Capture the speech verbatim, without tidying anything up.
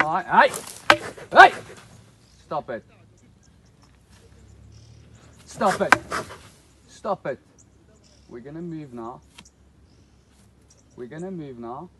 I'm like, hey, hey, stop it, stop it, stop it. We're gonna move now. We're gonna move now.